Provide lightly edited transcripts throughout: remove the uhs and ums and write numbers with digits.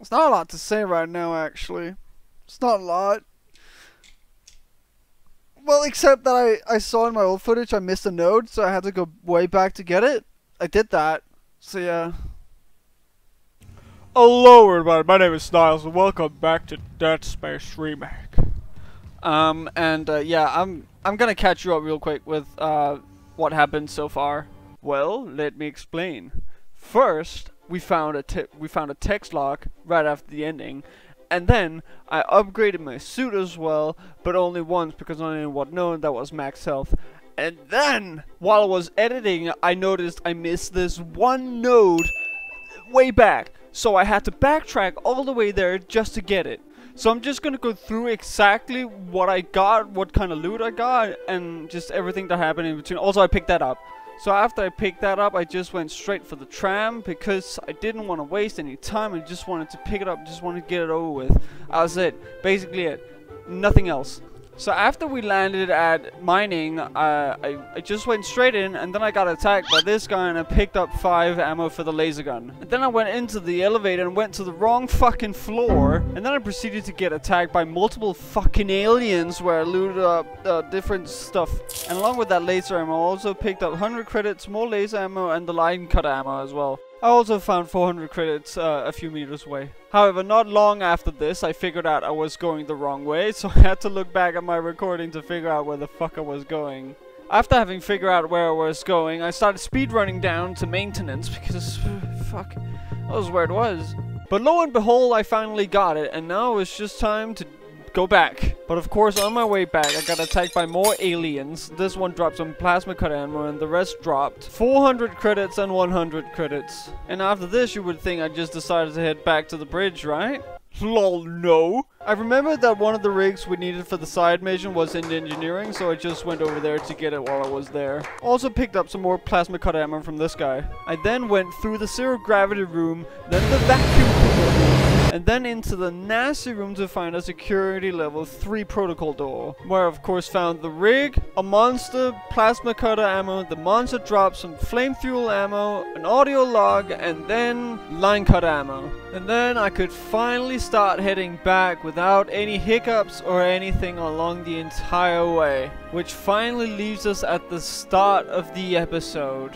It's not a lot to say right now, actually. It's not a lot. Well, except that I saw in my old footage I missed a node, so I had to go way back to get it. I did that. So, yeah. Hello, everybody. My name is Niles, and welcome back to Dead Space Remake. Yeah, I'm gonna catch you up real quick with, what happened so far. Well, let me explain. First, we found a text log right after the ending, and then I upgraded my suit as well, but only once because I didn't want known that was max health. And then while I was editing, I noticed I missed this one node way back, so I had to backtrack all the way there just to get it. So I'm just gonna go through exactly what I got, what kind of loot I got, and just everything that happened in between. Also, I picked that up. So after I picked that up, I just went straight for the tram because I didn't want to waste any time. I just wanted to pick it up, just wanted to get it over with. That was it. Basically it. Nothing else. So after we landed at mining, I just went straight in, and then I got attacked by this guy and I picked up 5 ammo for the laser gun. And then I went into the elevator and went to the wrong fucking floor, and then I proceeded to get attacked by multiple fucking aliens where I looted up different stuff. And along with that laser ammo, I also picked up 100 credits, more laser ammo, and the line cutter ammo as well. I also found 400 credits a few meters away. However, not long after this, I figured out I was going the wrong way, so I had to look back at my recording to figure out where the fuck I was going. After having figured out where I was going, I started speedrunning down to maintenance because, fuck, that was where it was. But lo and behold, I finally got it, and now it's just time to go back. But of course, on my way back, I got attacked by more aliens. This one dropped some plasma cut ammo, and the rest dropped 400 credits and 100 credits. And after this, you would think I just decided to head back to the bridge, right? Lol, no. I remembered that one of the rigs we needed for the side mission was in engineering, so I just went over there to get it while I was there. Also picked up some more plasma cut ammo from this guy. I then went through the zero gravity room, then the vacuum room, and then into the nasty room to find a security level 3 protocol door, where I of course found the rig, a monster, plasma cutter ammo, the monster dropped some flame fuel ammo, an audio log, and then line cutter ammo. And then I could finally start heading back without any hiccups or anything along the entire way, which finally leaves us at the start of the episode.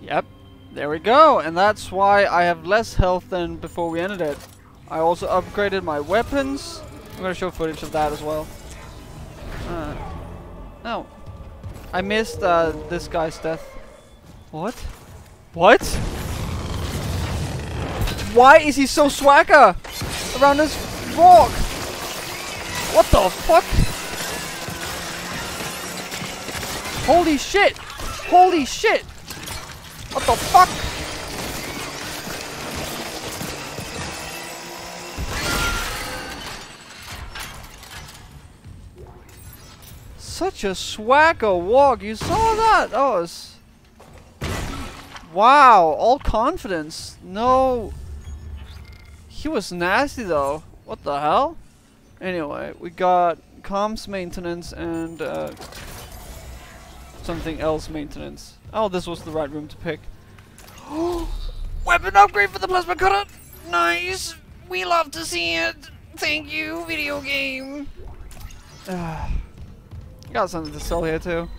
Yep. There we go, and that's why I have less health than before we ended it. I also upgraded my weapons. I'm gonna show footage of that as well. No. I missed this guy's death. What? What? Why is he so swagger around this rock? What the fuck? Holy shit! Holy shit! What the fuck? Such a swagger walk. You saw that? Oh, it's... Wow, all confidence. No. He was nasty though. What the hell? Anyway, we got comms maintenance and something else maintenance. Oh, this was the right room to pick. Weapon upgrade for the plasma cutter! Nice! We love to see it! Thank you, video game! Got something to sell here too,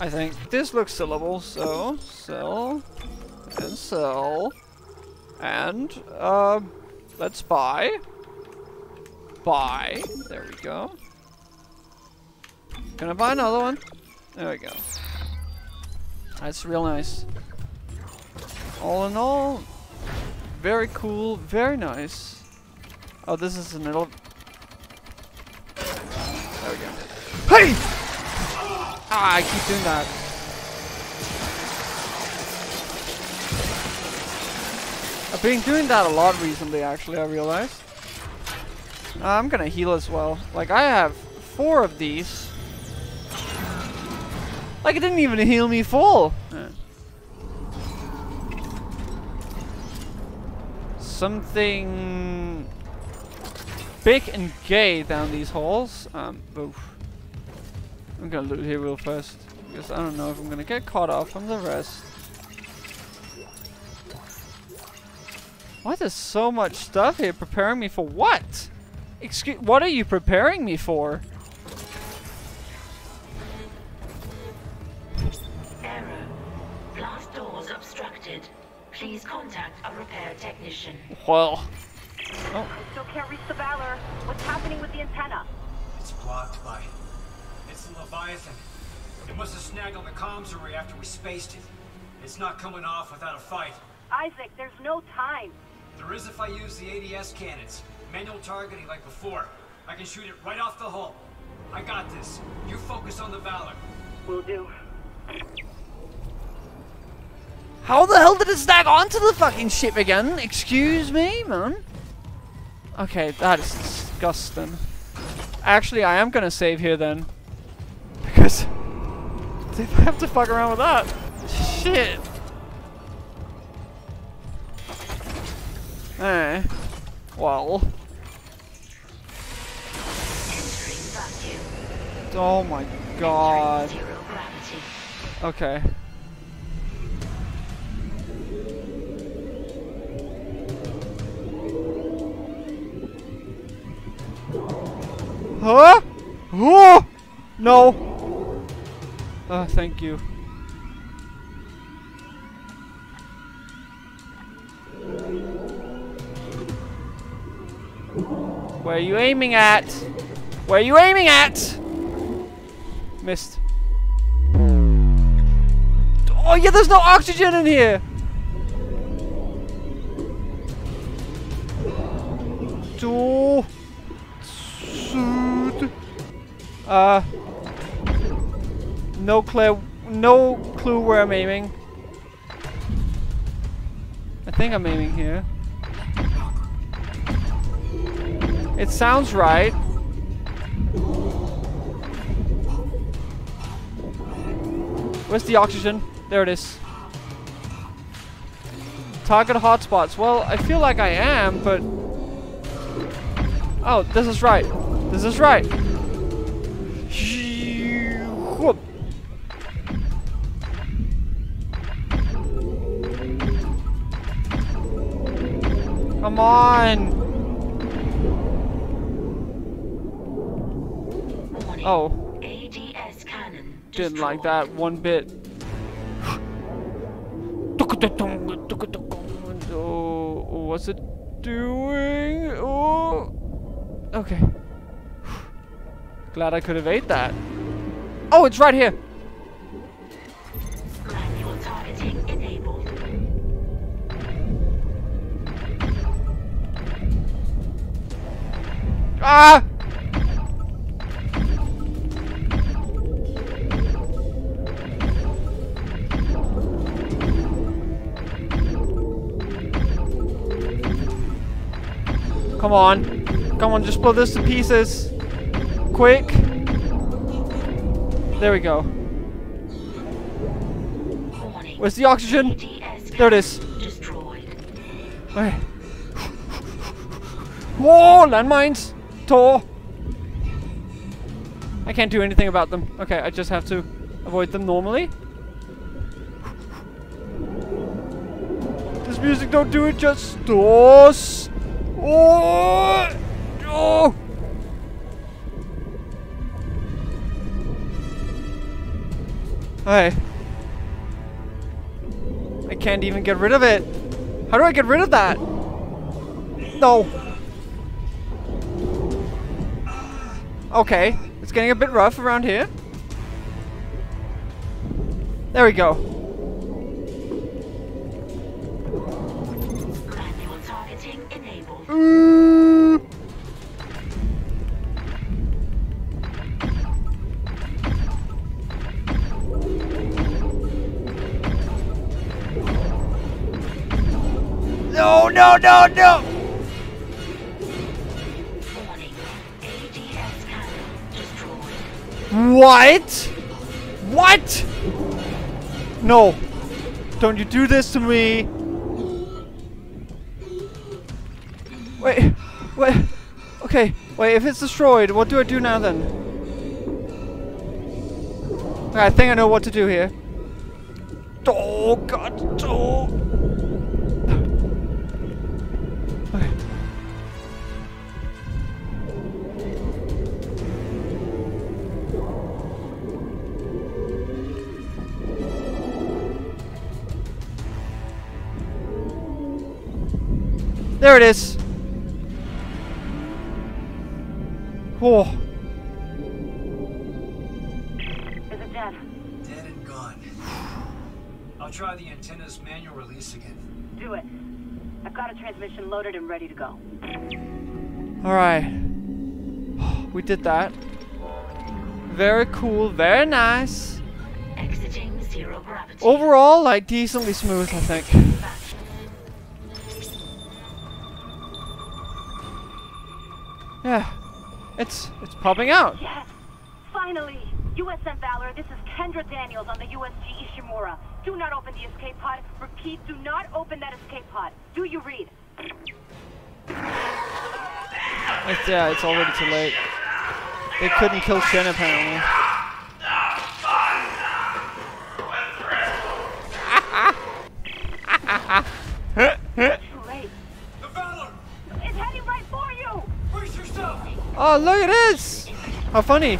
I think. This looks sellable, so sell, and sell, and let's buy. Buy, there we go. Gonna buy another one? There we go. That's real nice. All in all, very cool, very nice. Oh, this is an elevator. There we go. Hey! Ah, I keep doing that. I've been doing that a lot recently, actually, I realized. I'm gonna heal as well. Like, I have 4 of these. Like, it didn't even heal me full. Something big and gay down these halls. Oof. I'm gonna loot here real fast because I don't know if I'm gonna get caught off from the rest. Why is there so much stuff here? Preparing me for what? Excuse, what are you preparing me for? Error. Blast doors obstructed. Please contact a repair technician. Well. Oh. I still can't reach the Valor. What's happening with the antenna? It's blocked by... It's the Leviathan. It must have snagged on the comms array after we spaced it. It's not coming off without a fight. Isaac, there's no time. There is if I use the ADS cannons. Manual targeting like before. I can shoot it right off the hull. I got this. You focus on the Valor. Will do. How the hell did it snag onto the fucking ship again? Excuse me, man. Okay, that is disgusting. Actually, I am gonna save here then. Because if I have to fuck around with that. Shit. Eh. Well. Oh my god. Okay. Huh? Oh! No! Thank you. Where are you aiming at? Where are you aiming at? Missed. Oh yeah, there's no oxygen in here! No clue where I'm aiming. I think I'm aiming here. It sounds right. Where's the oxygen? There it is. Target hotspots. Well, I feel like I am, but... Oh, this is right. This is right. Come on! Oh. ADS cannon. Didn't like that one bit. Oh, what's it doing? Oh. Okay. Glad I could have ate that. Oh, it's right here. Manual targeting enabled. Ah! Come on. Come on, just blow this to pieces. Quick. There we go. Where's the oxygen? There it is. Okay. Whoa, landmines. Tor. I can't do anything about them. Okay, I just have to avoid them normally. This music don't do it just doors. Oh! Oh! Hey. I can't even get rid of it. How do I get rid of that? No. Okay. It's getting a bit rough around here. There we go. No, no, no, no. What? What? No. Don't you do this to me. Wait, wait, okay, wait, if it's destroyed, what do I do now then? Okay, I think I know what to do here. Oh god, oh. There it is. Whoa. Is it dead? Dead and gone. I'll try the antenna's manual release again. Do it. I've got a transmission loaded and ready to go. Alright. We did that. Very cool, very nice. Exiting zero gravity. Overall, like, decently smooth, I think. Yeah. It's popping out. Yes. Finally. USM Valor, this is Kendra Daniels on the USG Ishimura. Do not open the escape pod. Repeat, do not open that escape pod. Do you read? It's, yeah, it's already too late. They couldn't kill Chen, apparently. Too late. The Valor! It's heading right for you! Brace yourself! Oh, look at this! How funny!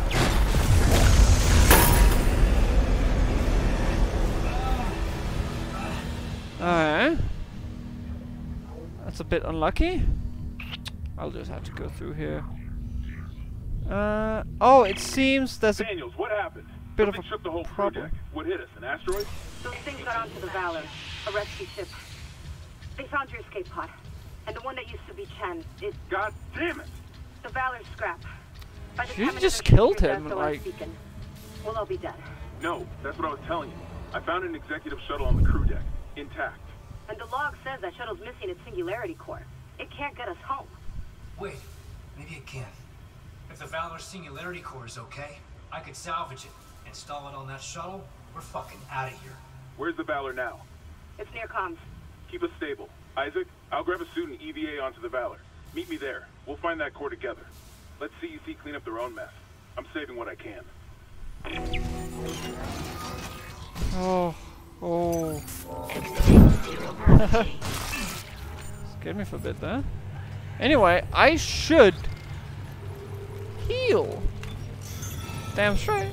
Alright. That's a bit unlucky. I'll just have to go through here. Oh, it seems there's a Daniels, what happened? Bit something of a the whole project. What hit us? An asteroid? Those things got onto the Valor, a rescue ship. They found your escape pod, and the one that used to be Chen. It. God damn it! The Valor scrap. By the you just killed him, like. We'll all be dead. No, that's what I was telling you. I found an executive shuttle on the crew deck. Intact. And the log says that shuttle's missing its singularity core. It can't get us home. Wait, maybe it can. If the Valor's singularity core is okay, I could salvage it, install it on that shuttle. We're fucking out of here. Where's the Valor now? It's near comms. Keep us stable. Isaac, I'll grab a suit and EVA onto the Valor. Meet me there. We'll find that core together. Let CEC clean up their own mess. I'm saving what I can. Oh. Oh. Scared me for a bit there. Anyway, I should heal. Damn straight.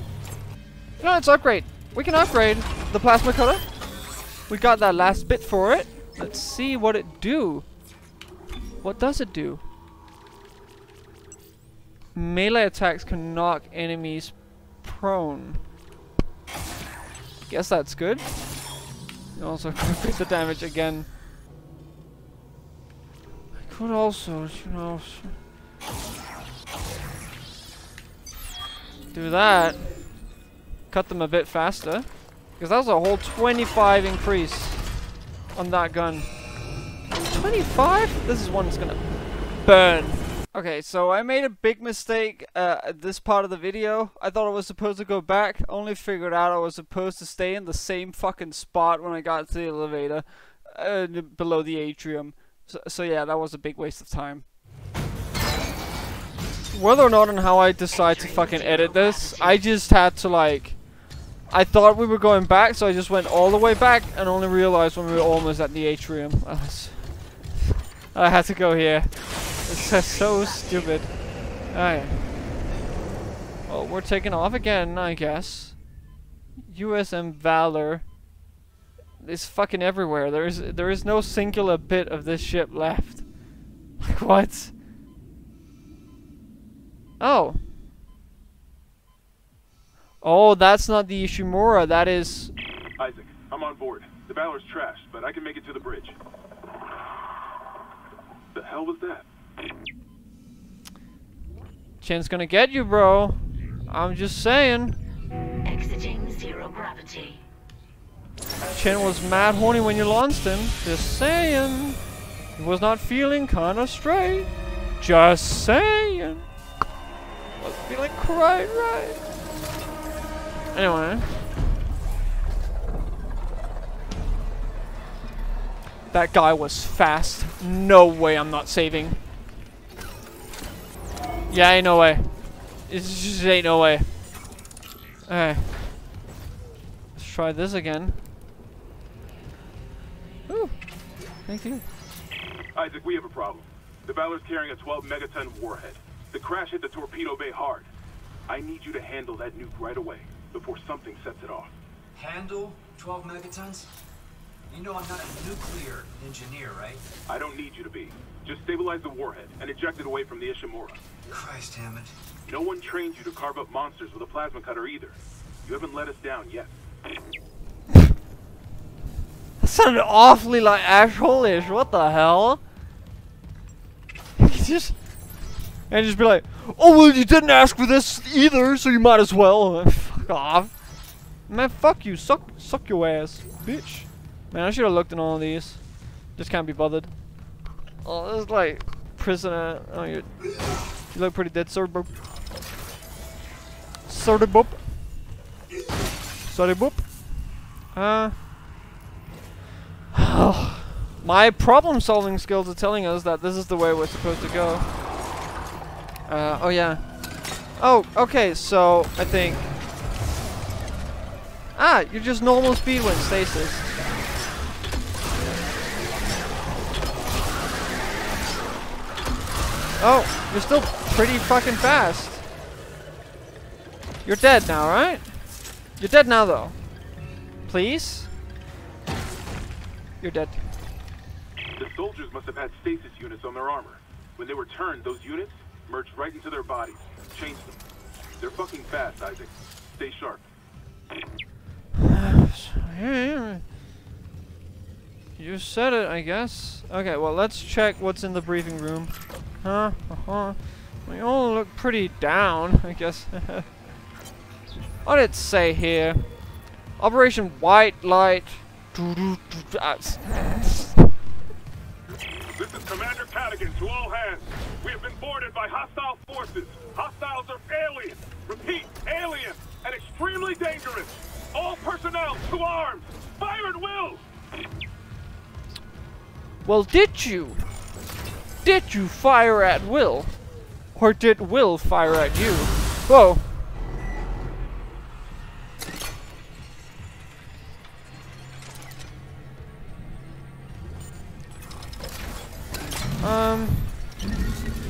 No, let's upgrade. We can upgrade the plasma cutter. We got that last bit for it. Let's see what it do. What does it do? Melee attacks can knock enemies prone. Guess that's good. Also increase the damage again. I could also, you know, do that. Cut them a bit faster, because that was a whole 25 increase on that gun. 25? This is one that's gonna burn. Okay, so I made a big mistake at this part of the video. I thought I was supposed to go back, only figured out I was supposed to stay in the same fucking spot when I got to the elevator, below the atrium. So yeah, that was a big waste of time. Whether or not and how I decide to fucking edit this, I just had to like... I thought we were going back, so I just went all the way back and only realized when we were almost at the atrium. I had to go here. That's so stupid. Alright. Well, we're taking off again, I guess. USM Valor is fucking everywhere. There is no singular bit of this ship left. Like, what? Oh. Oh, that's not the Ishimura, that is... Isaac, I'm on board. The Valor's trashed, but I can make it to the bridge. The hell was that? Chen's gonna get you, bro. I'm just saying. Exiting zero gravity. Chen was mad horny when you launched him. Just saying. He was not feeling kinda straight. Just saying. Wasn't feeling quite right. Anyway. That guy was fast. No way I'm not saving. Yeah, ain't no way. It's just ain't no way. Alright. Let's try this again. Ooh. Thank you. Isaac, we have a problem. The Valor's carrying a 12 megaton warhead. The crash hit the torpedo bay hard. I need you to handle that nuke right away, before something sets it off. Handle 12 megatons? You know I'm not a nuclear engineer, right? I don't need you to be. Just stabilize the warhead and eject it away from the Ishimura. Christ, Hammond. No one trained you to carve up monsters with a plasma cutter either. You haven't let us down yet. That sounded awfully like asshole-ish. What the hell? And just be like, oh well, you didn't ask for this either, so you might as well. Fuck off, man. Fuck you. Suck your ass, bitch. Man, I should have looked in all of these. Just can't be bothered. Oh, this is like prisoner. Oh, you look pretty dead, sir, boop. Sorry, boop. Sorry, boop. My problem-solving skills are telling us that this is the way we're supposed to go. Oh yeah. Oh, okay, so I think... Ah, you're just normal speed when stasis. Oh, you're still pretty fucking fast. You're dead now, right? You're dead now, though. Please? You're dead. The soldiers must have had stasis units on their armor. When they were turned, those units merged right into their bodies. Changed them. They're fucking fast, Isaac. Stay sharp. You said it, I guess. Okay, well, let's check what's in the briefing room. Huh? Uh-huh. We all look pretty down, I guess. What did it say here? Operation White Light. This is Commander Cadigan to all hands. We have been boarded by hostile forces. Hostiles are alien. Repeat, alien, and extremely dangerous. All personnel to arms. Fire at will. Well, did you fire at will, or did will fire at you? Whoa.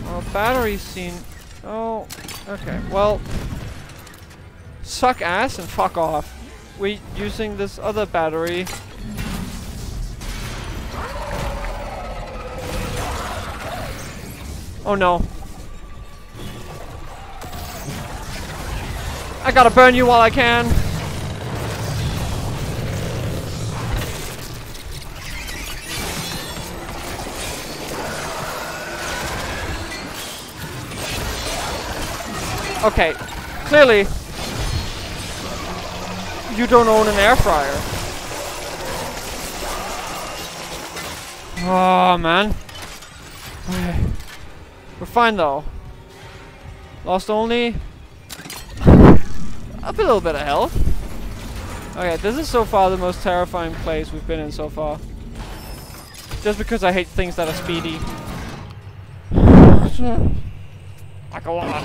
Well, batteries seem... Oh, okay, well... Suck ass and fuck off. We're using this other battery. Oh no. I gotta burn you while I can. Okay, clearly, you don't own an air fryer. Oh, man. We're fine, though. Lost only up a little bit of health. Okay, this is so far the most terrifying place we've been in so far. Just because I hate things that are speedy. Like a lot.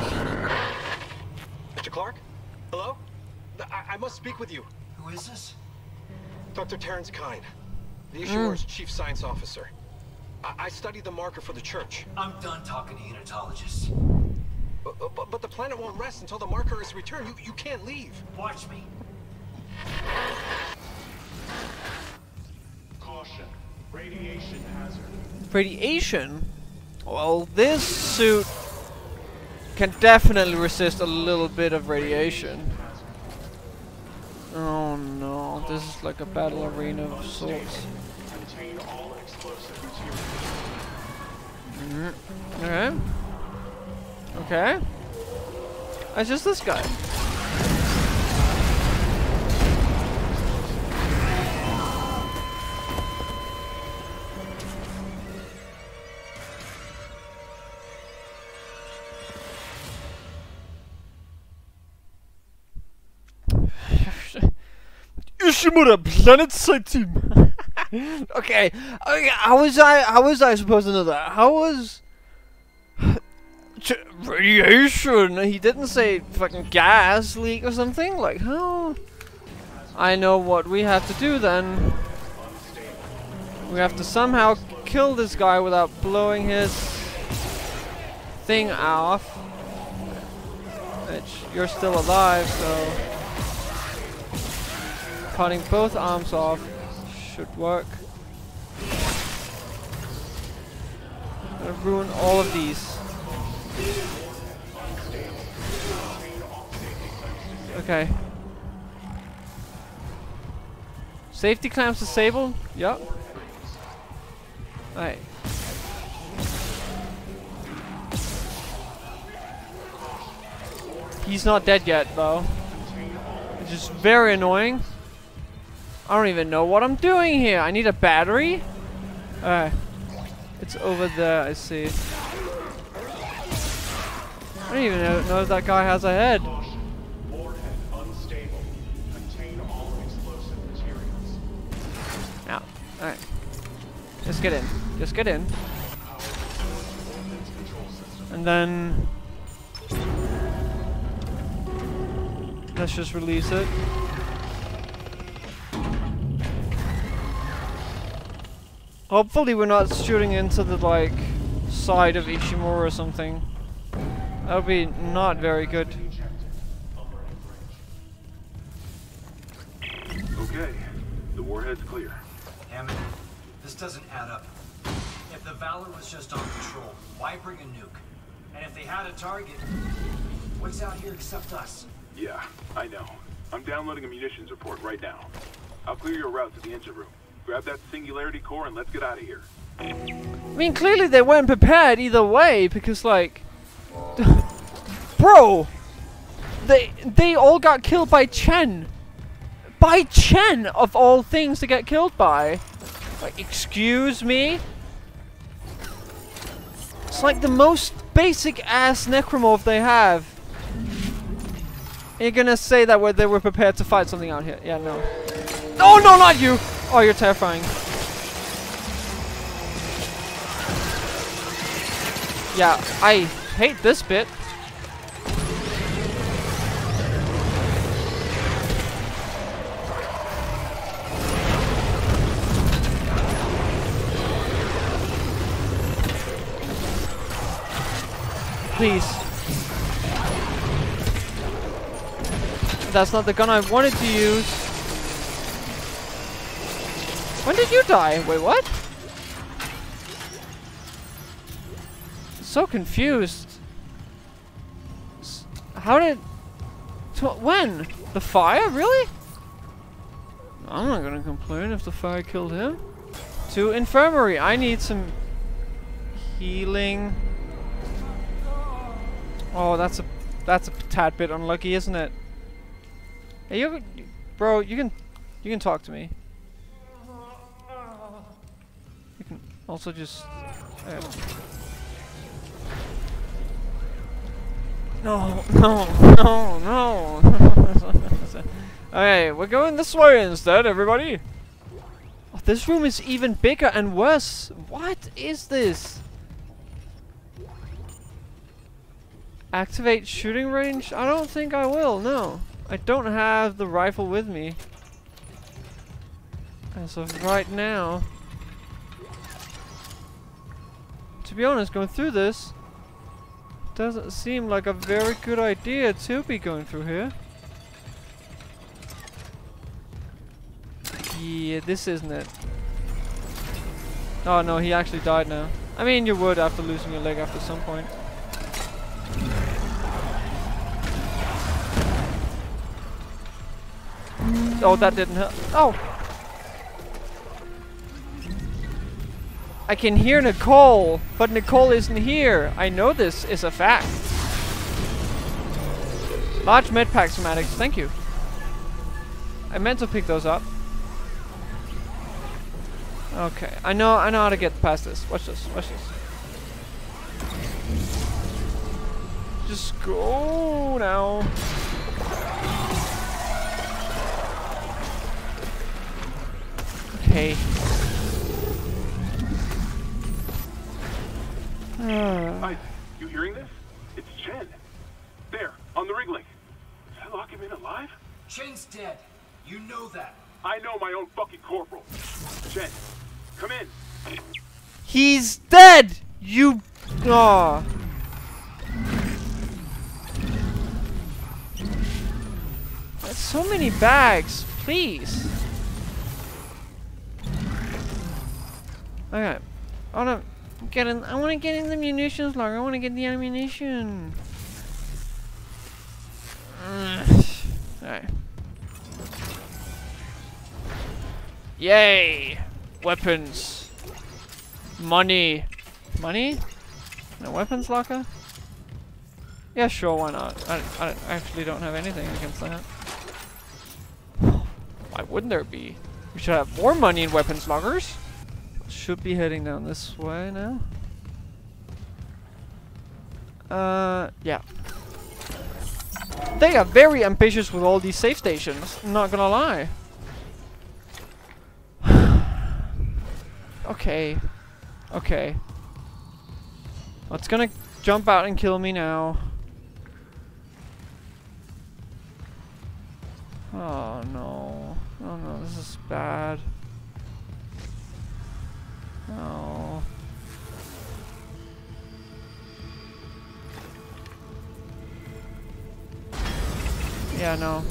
Mr. Clark? Hello? I must speak with you. Who is this? Dr. Terrence Kyne, the Ishimura's chief science officer. I studied the marker for the church. I'm done talking to unitologists. But the planet won't rest until the marker is returned. You can't leave. Watch me. Caution. Radiation hazard. Radiation? Well, this suit can definitely resist a little bit of radiation. Oh no, this is like a battle arena of sorts. Okay. Okay. It's just this guy. Ishimura Planet Side Team. Okay. How was I supposed to know that? How was radiation? He didn't say fucking gas leak or something. Like how? I know what we have to do then. We have to somehow kill this guy without blowing his thing off. Which you're still alive, so. Cutting both arms off. should work. I'm gonna ruin all of these. Okay. Safety clamps disabled? Yup. Alright. He's not dead yet, though. Which is very annoying. I don't even know what I'm doing here. I need a battery? It's over there, I see. I don't even know if that guy has a head. Ow. Alright. Just get in. Just get in. And then... let's just release it. Hopefully we're not shooting into the, like, side of Ishimura or something. That would be not very good. Okay. The warhead's clear. Hammond, this doesn't add up. If the Valor was just on patrol, why bring a nuke? And if they had a target, what's out here except us? Yeah, I know. I'm downloading a munitions report right now. I'll clear your route to the engine room. Grab that singularity core and let's get out of here. I mean, clearly they weren't prepared either way, because, like... bro! They all got killed by Chen! By Chen, of all things to get killed by! Like, excuse me? It's like the most basic-ass necromorph they have. You're gonna say that they were prepared to fight something out here. Yeah, no. Oh, no, not you! Oh, you're terrifying. Yeah, I hate this bit. Please. That's not the gun I wanted to use. When did you die? Wait, what? So confused. How did... when? The fire? Really? I'm not gonna complain if the fire killed him. To infirmary. I need some... healing. Oh, that's a tad bit unlucky, isn't it? Hey, bro, you can talk to me. You can also just... No. Okay, we're going this way instead, everybody. Oh, this room is even bigger and worse. What is this? Activate shooting range? I don't think I will, no. I don't have the rifle with me as of right now. To be honest, going through this doesn't seem like a very good idea to be going through here. Yeah, this isn't it. Oh no, he actually died now. I mean, you would after losing your leg after some point. Oh, that didn't help. Oh! I can hear Nicole, but Nicole isn't here. I know this is a fact. Large med pack schematics, thank you. I meant to pick those up. Okay, I know how to get past this. Watch this, watch this. Just go now. Okay. Isaac, you hearing this? It's Chen. There, on the ring link. Did I lock him in alive? Chen's dead. You know that. I know my own fucking corporal. Chen, come in. He's dead. You. Oh. That's so many bags. Please. Okay. Hold up. I want to get in the munitions log. I want to get the ammunition. Alright. Yay! Weapons. Money. Money? No weapons locker? Yeah, sure, why not? I actually don't have anything against that. Why wouldn't there be? We should have more money in weapons lockers. Should be heading down this way now. Yeah. They are very ambitious with all these safe stations, not gonna lie. Okay. Okay. What's gonna jump out and kill me now? Oh no. Oh no, this is bad. Oh. Yeah, no.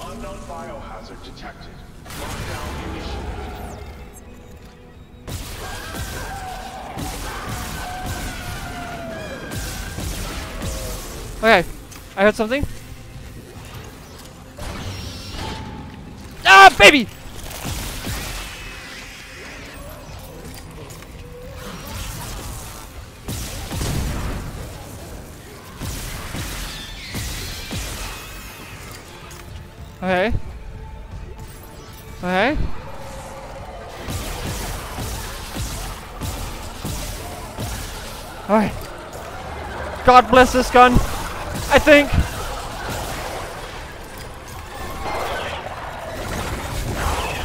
Unknown biohazard detected. Lockdown initiated. Okay, I heard something. Ah, baby! Okay. Okay. Alright. God bless this gun, I think.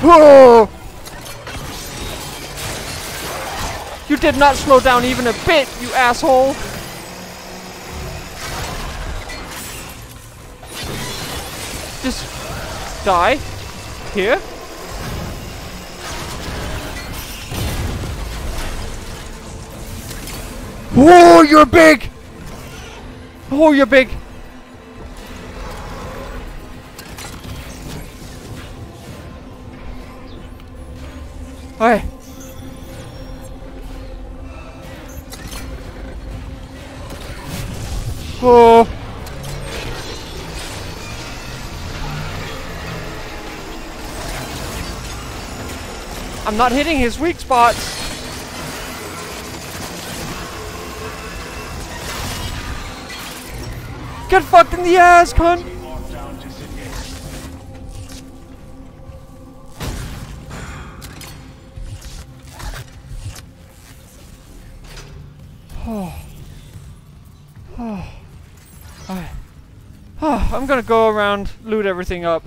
Whoa! You did not slow down even a bit, you asshole! Just... die here. Whoa, you're big. Oh, you're big. Alright. Whoa. I'm not hitting his weak spots. Get fucked in the ass, cunt. Oh. Oh. Alright. Oh, I'm gonna go around, loot everything up.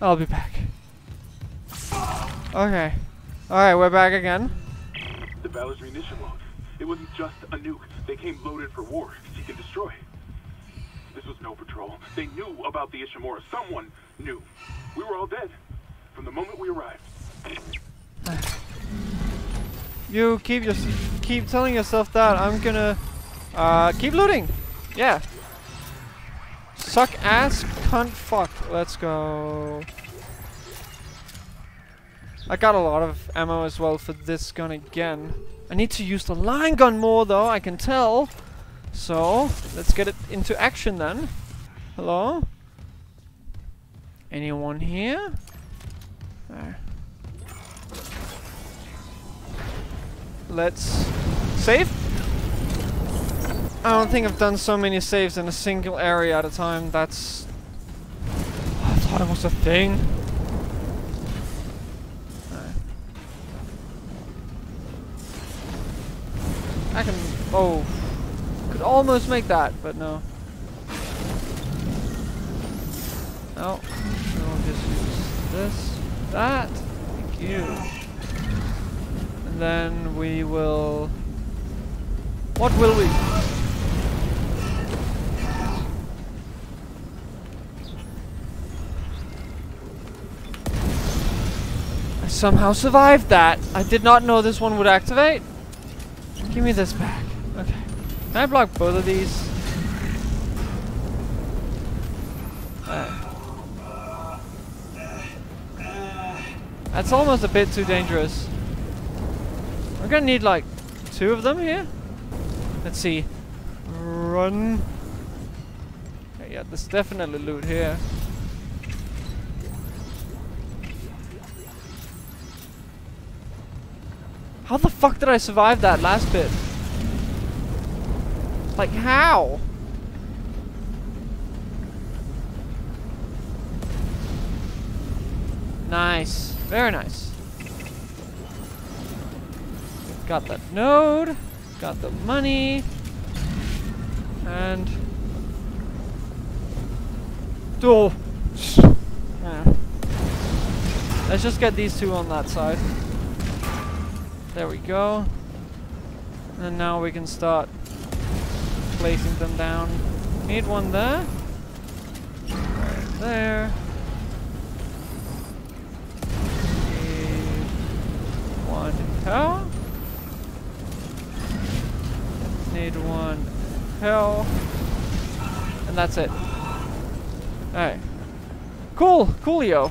I'll be back. Okay. Alright, we're back again. The Valor's munition log. It wasn't just a nuke. They came loaded for war, seek and destroy. This was no patrol. They knew about the Ishimura. Someone knew. We were all dead from the moment we arrived. You keep telling yourself that. I'm gonna keep looting. Yeah. Suck ass, cunt, fuck. Let's go. I got a lot of ammo as well for this gun again. I need to use the line gun more though, I can tell. So, let's get it into action then. Hello? Anyone here? There. Let's save. I don't think I've done so many saves in a single area at a time. That's... I thought it was a thing. I can... oh. Could almost make that, but no. No. We'll just use this. That. Thank you. And then we will... what will we... I somehow survived that! I did not know this one would activate! Give me this back. Okay. Can I block both of these? That's almost a bit too dangerous. I'm gonna need like 2 of them here. Let's see. Run. Yeah, there's definitely loot here. How the fuck did I survive that last bit? Like, how? Nice. Very nice. Got that node. Got the money. And... oh. Yeah. Let's just get these 2 on that side. There we go. And now we can start placing them down. Need one there. Right there. Need one hell. Need one hell. And that's it. Alright. Cool. Coolio.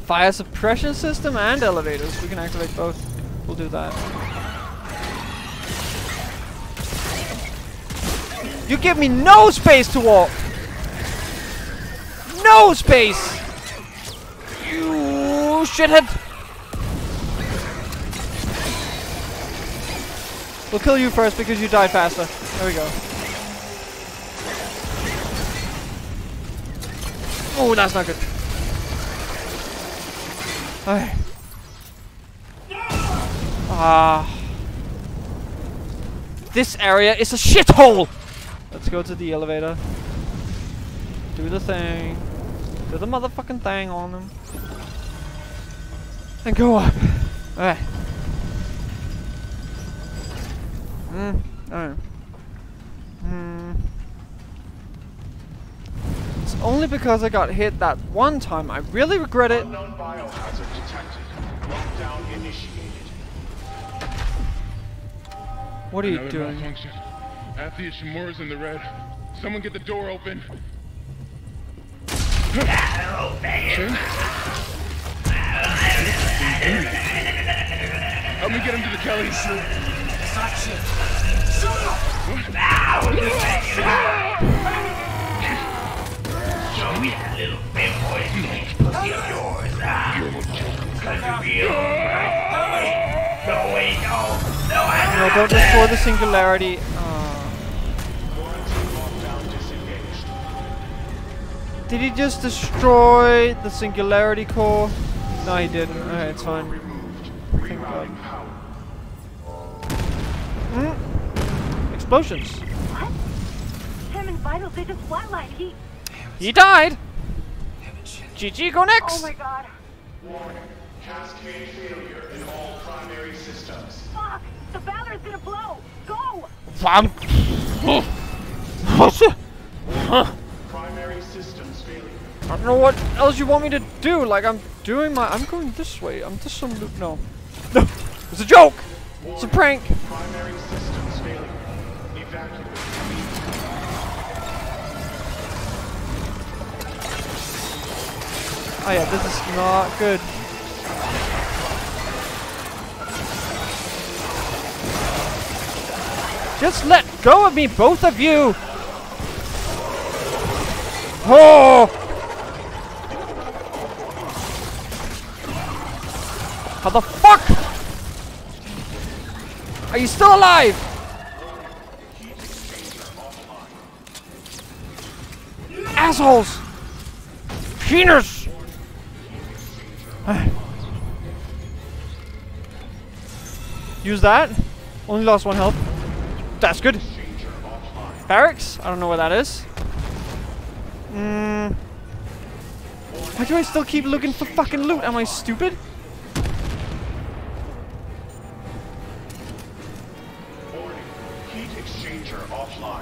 Fire suppression system and elevators. We can activate both. We'll do that. You give me no space to walk! No space! You shithead! We'll kill you first because you die faster. There we go. Oh, that's not good. Alright. Ah. This area is a shithole! Let's go to the elevator. Do the thing. Do the motherfucking thing on them. And go up. Alright. Alright. It's only because I got hit that one time. I really regret it. Unknown biohazard detected. Lockdown initiated. What are you doing? At the Ishimura's in the red. Someone get the door open. Help me get him to the Kelly. It's not shit. Shoot him! Show me that little bit boy pussy of yours, cause you're real, right? No way, no! No, I'm not! No, don't destroy the singularity. Did he just destroy the singularity core? No, he didn't. Okay, it's fine. Thank God. Explosions. What? Hammond's vital digits flatline. He died! GG, go next! Oh my god. Warning. Cascade failure in all primary systems. Fuck! The Valor's gonna blow! Go! Primary systems failure. I don't know what else you want me to do. Like, I'm going this way. I'm just some loop. No. No! It's a joke! Warning. It's a prank! Primary systems failure. Evacuate. Oh yeah, this is not good. Just let go of me, both of you! Oh! How the fuck? Are you still alive? Assholes! Penis! Use that. Only lost 1 health. That's good. Barracks? I don't know where that is. Why do I still keep looking for fucking loot? Am I stupid?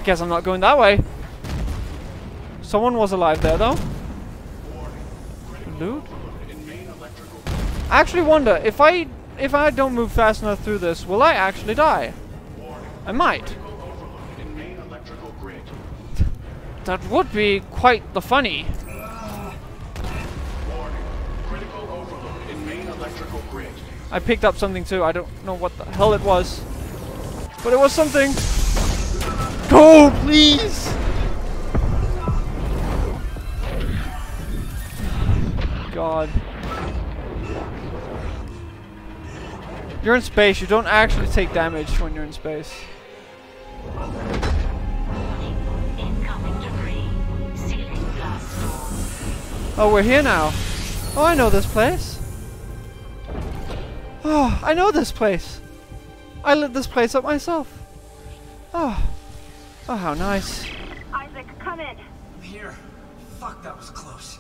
Guess I'm not going that way. Someone was alive there though. Loot? I actually wonder if I don't move fast enough through this, will I actually die? I might. That would be quite the funny. Critical overload in main electrical grid. I picked up something too. I don't know what the hell it was. But it was something. Go, please! God. You're in space. You don't actually take damage when you're in space. Oh, we're here now. Oh, I know this place. Oh, I know this place. I lit this place up myself. Oh. Oh, how nice. Isaac, come in. I'm here. Fuck, that was close.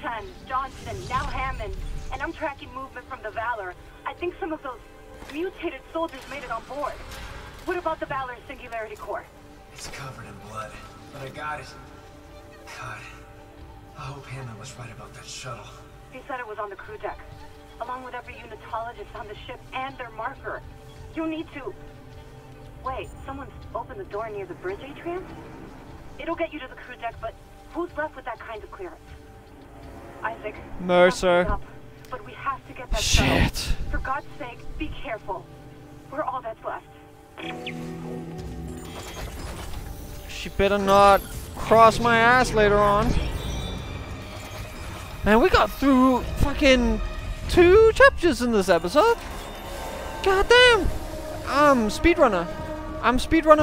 Chen, Johnson, now Hammond, and I'm tracking movement from the Valor. I think some of those mutated soldiers made it on board. What about the Valor Singularity Core? It's covered in blood, but I got it. God. I hope Hammond was right about that shuttle. He said it was on the crew deck, along with every unitologist on the ship and their marker. You need to... Wait, someone's opened the door near the bridge atrium? It'll get you to the crew deck, but who's left with that kind of clearance? Isaac. Mercer. But we have to get that shit. Shuttle. For God's sake, be careful. We're all that's left. She better not cross my ass later on. Man, we got through fucking 2 chapters in this episode. God damn! I'm speedrunner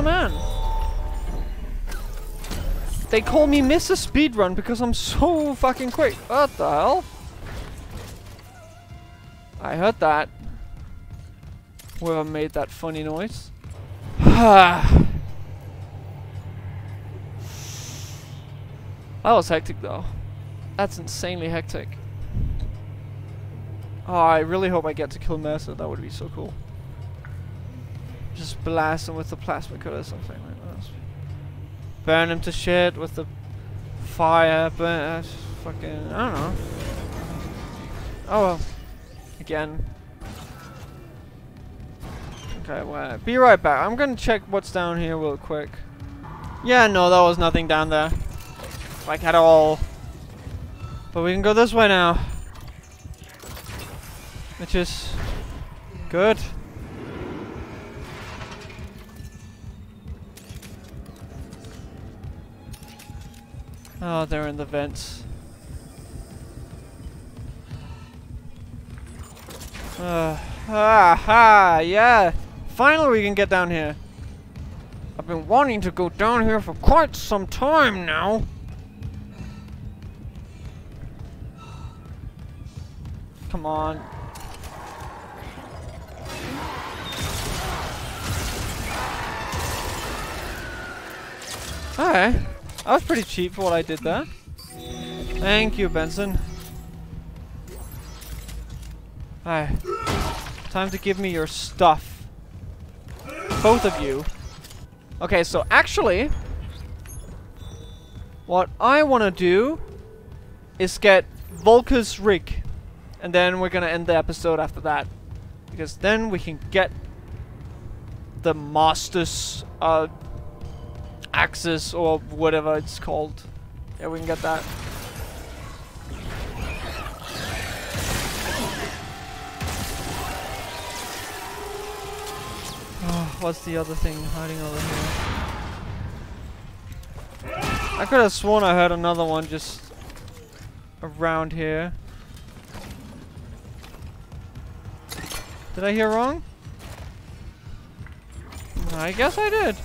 man. They call me Mr. Speedrun because I'm so fucking quick. What the hell? I heard that. Whoever made that funny noise. That was hectic though. That's insanely hectic. Oh, I really hope I get to kill Mercer. That would be so cool. Just blast him with the plasma cutter or something like that. Burn him to shit with the fire. Burn. Fucking. I don't know. Oh well. Again. Okay, well, be right back. I'm gonna check what's down here real quick. Yeah, no, there was nothing down there. Like at all. But we can go this way now, which is good. Oh, they're in the vents. Yeah! Finally we can get down here. I've been wanting to go down here for quite some time now. Come on. Alright. That was pretty cheap for what I did there. Thank you, Benson. Alright. Time to give me your stuff. Both of you. Okay, so actually... what I want to do... is get Volker's rig. And then we're gonna end the episode after that. Because then we can get the Master's Axis or whatever it's called. Yeah, we can get that. Oh, what's the other thing hiding over here? I could have sworn I heard another one just around here. Did I hear wrong? I guess I did.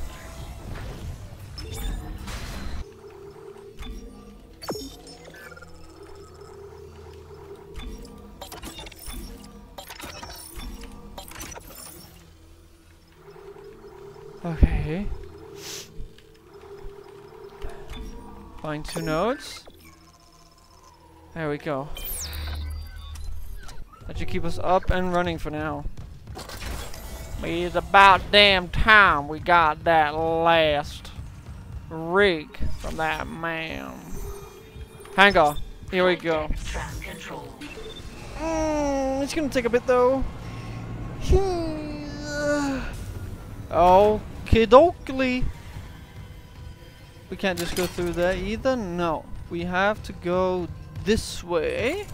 Okay. Find 2 nodes. There we go. That should keep us up and running for now. It's about damn time we got that last rig from that man. Hangar, here we go. It's gonna take a bit though. Okie dokie. We can't just go through there either. No, we have to go this way.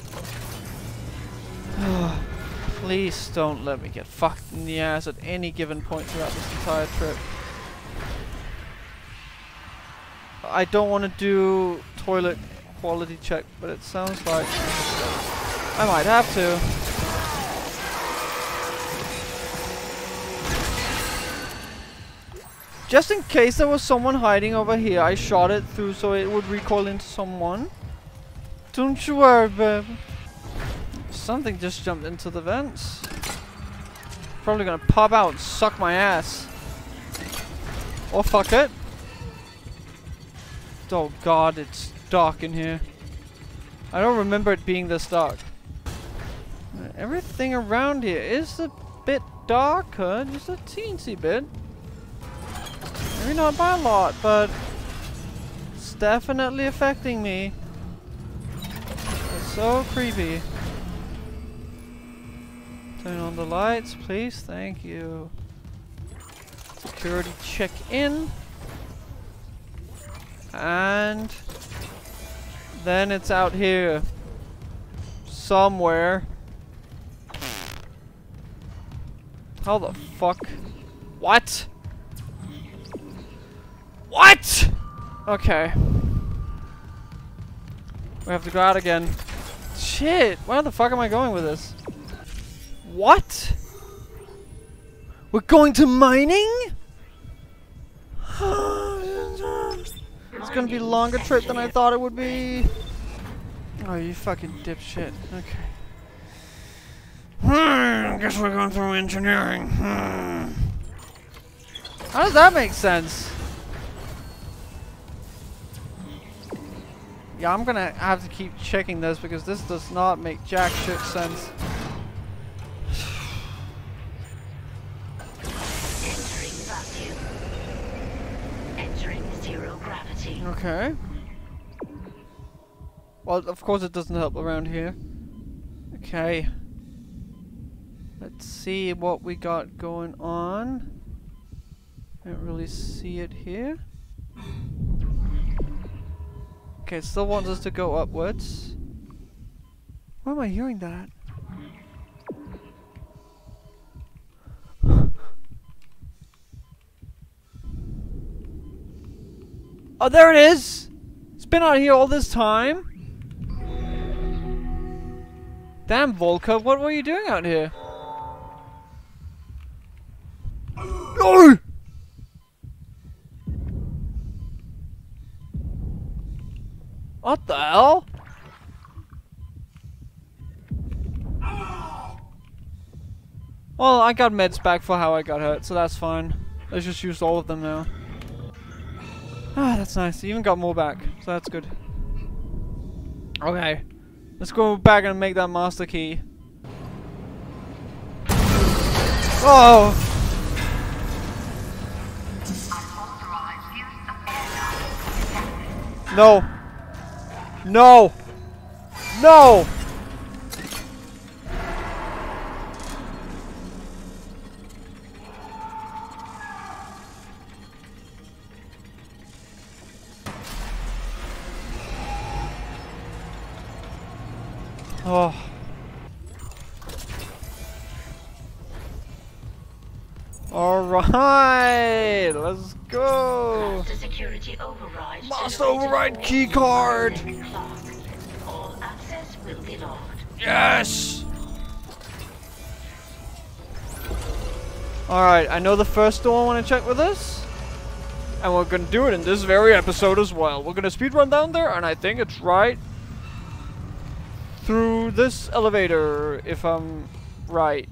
Please don't let me get fucked in the ass at any given point throughout this entire trip. I don't want to do toilet quality check, but it sounds like I might have to. Just in case there was someone hiding over here, I shot it through so it would recoil into someone. Don't you worry, babe. Something just jumped into the vents. Probably gonna pop out and suck my ass. Or fuck it. Oh god, it's dark in here. I don't remember it being this dark. Everything around here is a bit darker, just a teensy bit. Maybe not by a lot, but it's definitely affecting me. It's so creepy. Turn on the lights, please. Thank you. Security check in. And then it's out here. Somewhere. How the fuck? What? What? Okay. We have to go out again. Shit, where the fuck am I going with this? What? We're going to mining? It's gonna be a longer trip than I thought it would be. Oh, you fucking dipshit. Okay. Guess we're going through engineering. How does that make sense? Yeah, I'm gonna have to keep checking this because this does not make jack shit sense. Entering vacuum. Entering zero gravity. Okay. Well, of course it doesn't help around here. Okay. Let's see what we got going on. Can't really see it here. Okay, it still wants us to go upwards. Why am I hearing that? Oh, there it is! It's been out here all this time! Damn, Volker, what were you doing out here? No! What the hell? Well, I got meds back for how I got hurt, so that's fine. Let's just use all of them now. Ah, that's nice. I even got more back, so that's good. Okay. Let's go back and make that master key. Oh! No! No! No! Oh. All right, let's go. Master security override. Master override key card. All access will be logged. Yes. All right, I know the first door I want to check with us, and we're gonna do it in this very episode as well. We're gonna speedrun down there, and I think it's right through this elevator, if I'm right.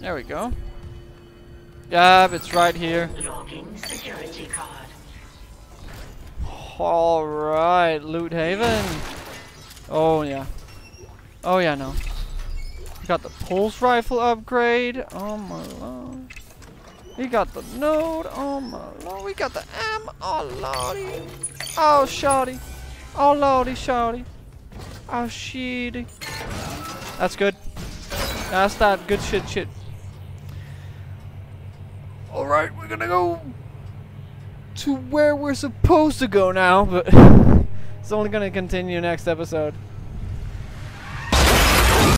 There we go. Yep, it's right here. Logging security card. Alright, Loot Haven. Oh, yeah. Oh, yeah, no. We got the pulse rifle upgrade. Oh, my lord. We got the node. Oh, my lord. We got the ammo. Oh, lordy. Oh, shawty. Oh, lordy, shawty. Oh, shitty. That's good. That's that good shit. Alright, we're gonna go to where we're supposed to go now, but it's only gonna continue next episode.